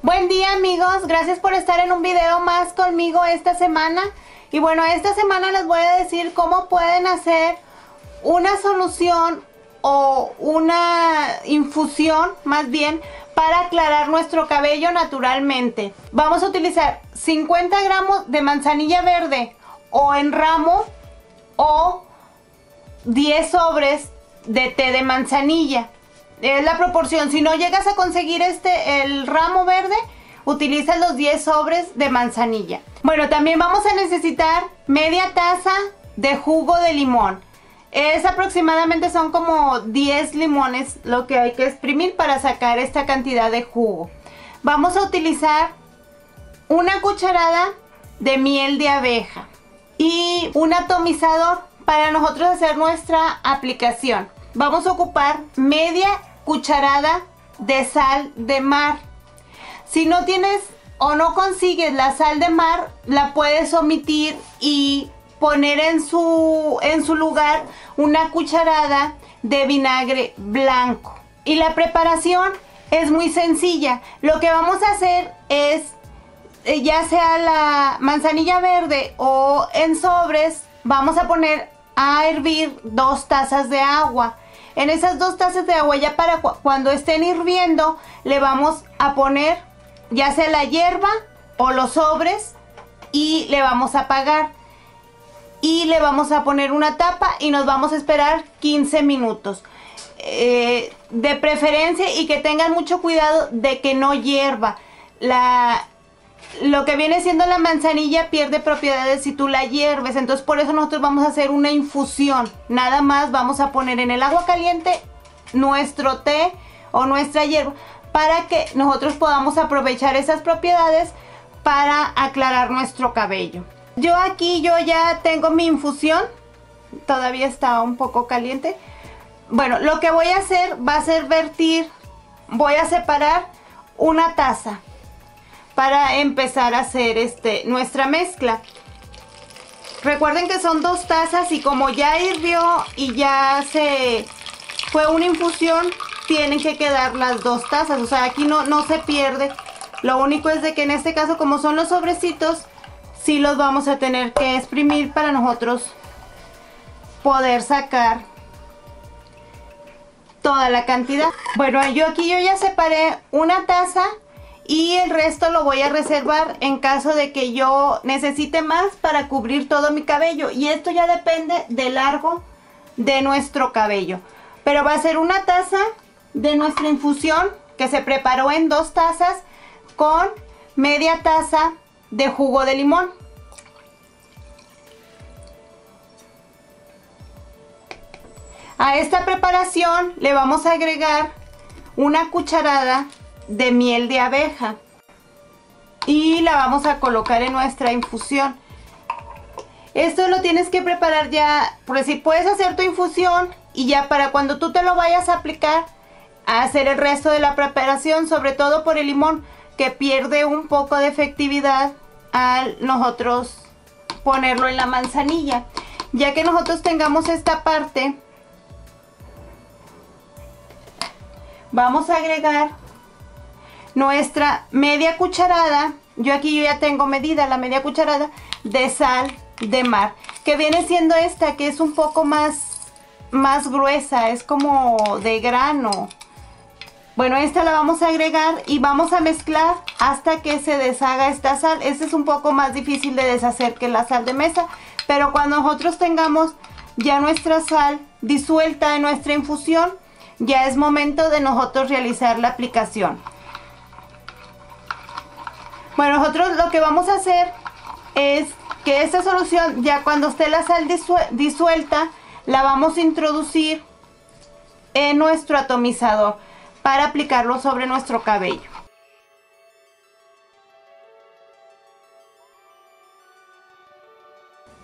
Buen día amigos, gracias por estar en un video más conmigo esta semana. Y bueno, esta semana les voy a decir cómo pueden hacer una solución o una infusión más bien para aclarar nuestro cabello naturalmente. Vamos a utilizar 50 gramos de manzanilla verde o en ramo o 10 sobres de té de manzanilla. Es la proporción. Si no llegas a conseguir el ramo verde, utiliza los 10 sobres de manzanilla. Bueno, también vamos a necesitar media taza de jugo de limón. Es aproximadamente, son como 10 limones lo que hay que exprimir para sacar esta cantidad de jugo. Vamos a utilizar una cucharada de miel de abeja y un atomizador para nosotros hacer nuestra aplicación. Vamos a ocupar media cucharada de sal de mar. Si no tienes o no consigues la sal de mar, la puedes omitir y poner en su lugar una cucharada de vinagre blanco. Y la preparación es muy sencilla. Lo que vamos a hacer es, ya sea la manzanilla verde o en sobres, vamos a poner a hervir 2 tazas de agua. En esas 2 tazas de agua, ya para cuando estén hirviendo, le vamos a poner ya sea la hierba o los sobres y le vamos a apagar. Y le vamos a poner una tapa y nos vamos a esperar 15 minutos. De preferencia, y que tengan mucho cuidado de que no hierva. Lo que viene siendo la manzanilla pierde propiedades si tú la hierves. Entonces por eso nosotros vamos a hacer una infusión. Nada más vamos a poner en el agua caliente nuestro té o nuestra hierba para que nosotros podamos aprovechar esas propiedades para aclarar nuestro cabello. Yo ya tengo mi infusión, todavía está un poco caliente. Bueno, lo que voy a hacer va a ser vertir, voy a separar una taza para empezar a hacer nuestra mezcla. Recuerden que son 2 tazas y como ya hirvió y ya fue una infusión, tienen que quedar las 2 tazas, o sea, aquí no se pierde. Lo único es de que en este caso, como son los sobrecitos, sí los vamos a tener que exprimir para nosotros poder sacar toda la cantidad. Bueno, yo ya separé una taza y el resto lo voy a reservar en caso de que yo necesite más para cubrir todo mi cabello. Y esto ya depende del largo de nuestro cabello. Pero va a ser una taza de nuestra infusión que se preparó en 2 tazas con media taza de jugo de limón. A esta preparación le vamos a agregar una cucharada de miel de abeja y la vamos a colocar en nuestra infusión. Esto lo tienes que preparar ya, porque si puedes hacer tu infusión y ya para cuando tú te lo vayas a aplicar, a hacer el resto de la preparación, sobre todo por el limón, que pierde un poco de efectividad al nosotros ponerlo en la manzanilla. Ya que nosotros tengamos esta parte, vamos a agregar nuestra media cucharada, yo ya tengo medida la media cucharada de sal de mar, que viene siendo esta, que es un poco más gruesa, es como de grano. Bueno, esta la vamos a agregar y vamos a mezclar hasta que se deshaga esta sal. Esta es un poco más difícil de deshacer que la sal de mesa, pero cuando nosotros tengamos ya nuestra sal disuelta en nuestra infusión, ya es momento de nosotros realizar la aplicación. Bueno, nosotros lo que vamos a hacer es que esta solución, ya cuando esté la sal disuelta, la vamos a introducir en nuestro atomizador para aplicarlo sobre nuestro cabello.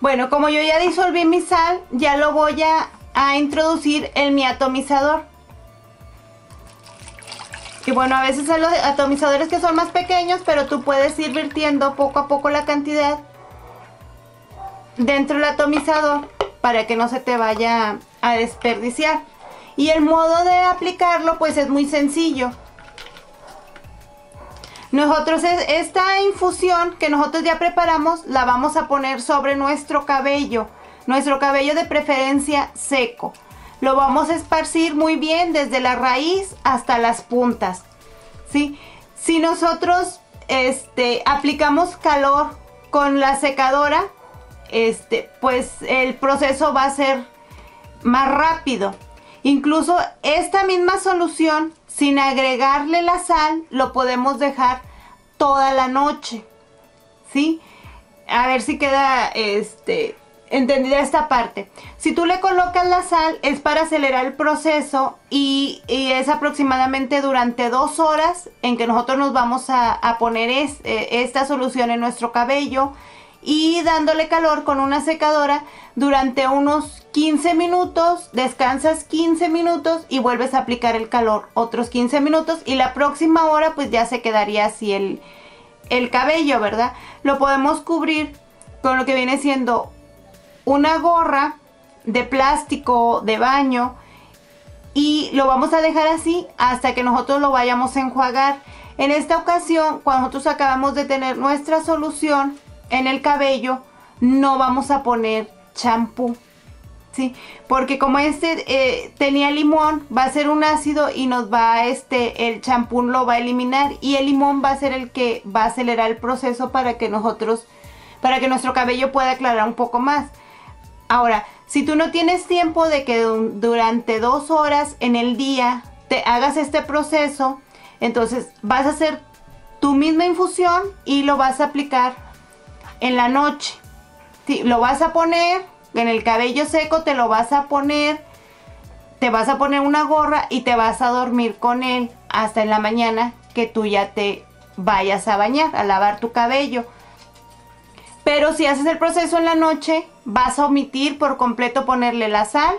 Bueno, como yo ya disolví mi sal, ya lo voy a introducir en mi atomizador. Y bueno, a veces son los atomizadores que son más pequeños, pero tú puedes ir vertiendo poco a poco la cantidad dentro del atomizador para que no se te vaya a desperdiciar. Y el modo de aplicarlo pues es muy sencillo. Nosotros esta infusión que nosotros ya preparamos la vamos a poner sobre nuestro cabello de preferencia seco. Lo vamos a esparcir muy bien desde la raíz hasta las puntas, ¿sí? Si nosotros aplicamos calor con la secadora, pues el proceso va a ser más rápido. Incluso esta misma solución, sin agregarle la sal, lo podemos dejar toda la noche, ¿sí? A ver si queda entendida esta parte. Si tú le colocas la sal es para acelerar el proceso y es aproximadamente durante 2 horas en que nosotros nos vamos a poner esta solución en nuestro cabello y dándole calor con una secadora durante unos 15 minutos, descansas 15 minutos y vuelves a aplicar el calor otros 15 minutos y la próxima hora pues ya se quedaría así el cabello, ¿verdad? Lo podemos cubrir con lo que viene siendo una gorra de plástico de baño y lo vamos a dejar así hasta que nosotros lo vayamos a enjuagar. En esta ocasión, cuando nosotros acabamos de tener nuestra solución en el cabello, no vamos a poner champú, ¿sí? Porque como tenía limón, va a ser un ácido y nos va el champú lo va a eliminar y el limón va a ser el que va a acelerar el proceso para que nuestro cabello pueda aclarar un poco más. Ahora, si tú no tienes tiempo de que durante 2 horas en el día te hagas este proceso, entonces vas a hacer tu misma infusión y lo vas a aplicar en la noche. Sí, lo vas a poner en el cabello seco, te lo vas a poner, te vas a poner una gorra y te vas a dormir con él hasta en la mañana que tú ya te vayas a bañar, a lavar tu cabello. Pero si haces el proceso en la noche, vas a omitir por completo ponerle la sal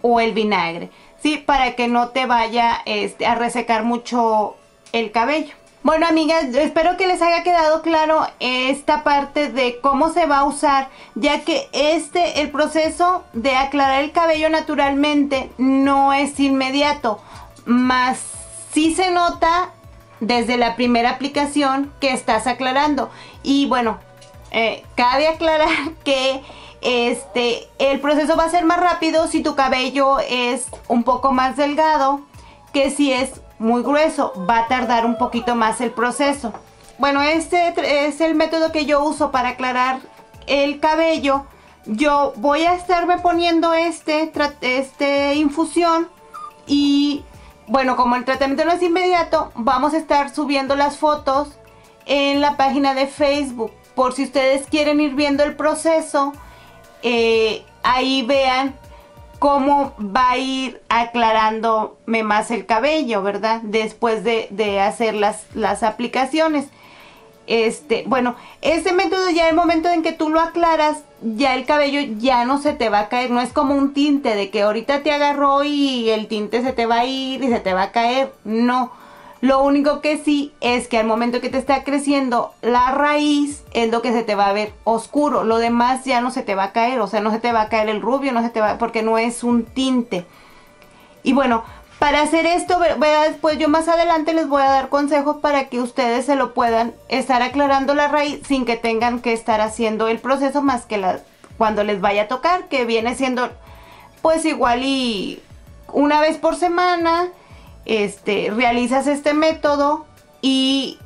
o el vinagre, ¿sí? Para que no te vaya a resecar mucho el cabello. Bueno, amigas, espero que les haya quedado claro esta parte de cómo se va a usar, ya que el proceso de aclarar el cabello naturalmente no es inmediato, más sí se nota desde la primera aplicación que estás aclarando. Y bueno, cabe aclarar que el proceso va a ser más rápido si tu cabello es un poco más delgado que si es muy grueso, va a tardar un poquito más el proceso. Bueno, este es el método que yo uso para aclarar el cabello. Yo voy a estarme poniendo infusión y bueno, como el tratamiento no es inmediato, vamos a estar subiendo las fotos en la página de Facebook. Por si ustedes quieren ir viendo el proceso, ahí vean cómo va a ir aclarándome más el cabello, ¿verdad? Después de hacer las aplicaciones. Bueno, este método ya el momento en que tú lo aclaras, ya el cabello ya no se te va a caer. No es como un tinte de que ahorita te agarró y el tinte se te va a ir y se te va a caer. No. Lo único que sí es que al momento que te está creciendo la raíz es lo que se te va a ver oscuro. Lo demás ya no se te va a caer, o sea, no se te va a caer el rubio, no se te va, porque no es un tinte. Y bueno, para hacer esto, pues yo más adelante les voy a dar consejos para que ustedes se lo puedan estar aclarando la raíz sin que tengan que estar haciendo el proceso más que cuando les vaya a tocar, que viene siendo pues igual y una vez por semana. Realizas este método y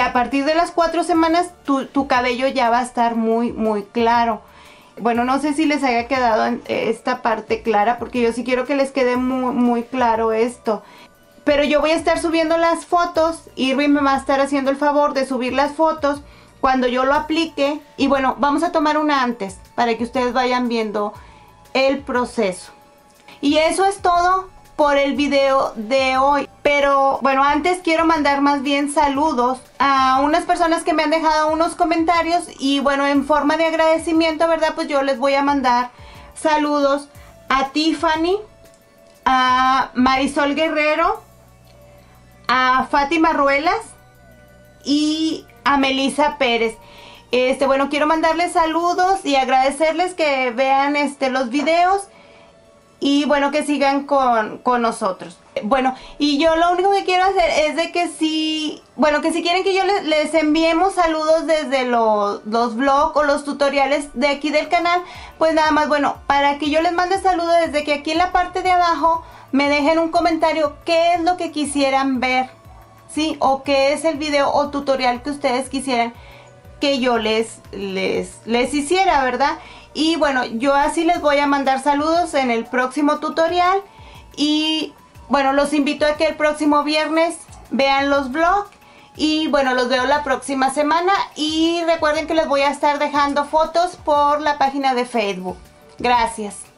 a partir de las 4 semanas tu cabello ya va a estar muy muy claro. Bueno, no sé si les haya quedado esta parte clara, porque yo sí quiero que les quede muy muy claro esto. Pero yo voy a estar subiendo las fotos, Irving me va a estar haciendo el favor de subir las fotos cuando yo lo aplique. Y bueno, vamos a tomar una antes para que ustedes vayan viendo el proceso. Y eso es todo por el video de hoy, pero bueno, antes quiero mandar más bien saludos a unas personas que me han dejado unos comentarios y bueno, en forma de agradecimiento, ¿verdad? Pues yo les voy a mandar saludos a Tiffany, a Marisol Guerrero, a Fátima Ruelas y a Melissa Pérez. Bueno, quiero mandarles saludos y agradecerles que vean los videos. Y bueno, que sigan con nosotros. Bueno, y yo lo único que quiero hacer es de que si, bueno, que si quieren que yo les enviemos saludos desde los vlogs o los tutoriales de aquí del canal, pues nada más, bueno, para que yo les mande saludos desde que aquí en la parte de abajo me dejen un comentario qué es lo que quisieran ver, ¿sí? O qué es el video o tutorial que ustedes quisieran que yo les hiciera, ¿verdad? Y bueno, yo así les voy a mandar saludos en el próximo tutorial. Y bueno, los invito a que el próximo viernes vean los vlogs. Y bueno, los veo la próxima semana. Y recuerden que les voy a estar dejando fotos por la página de Facebook. Gracias.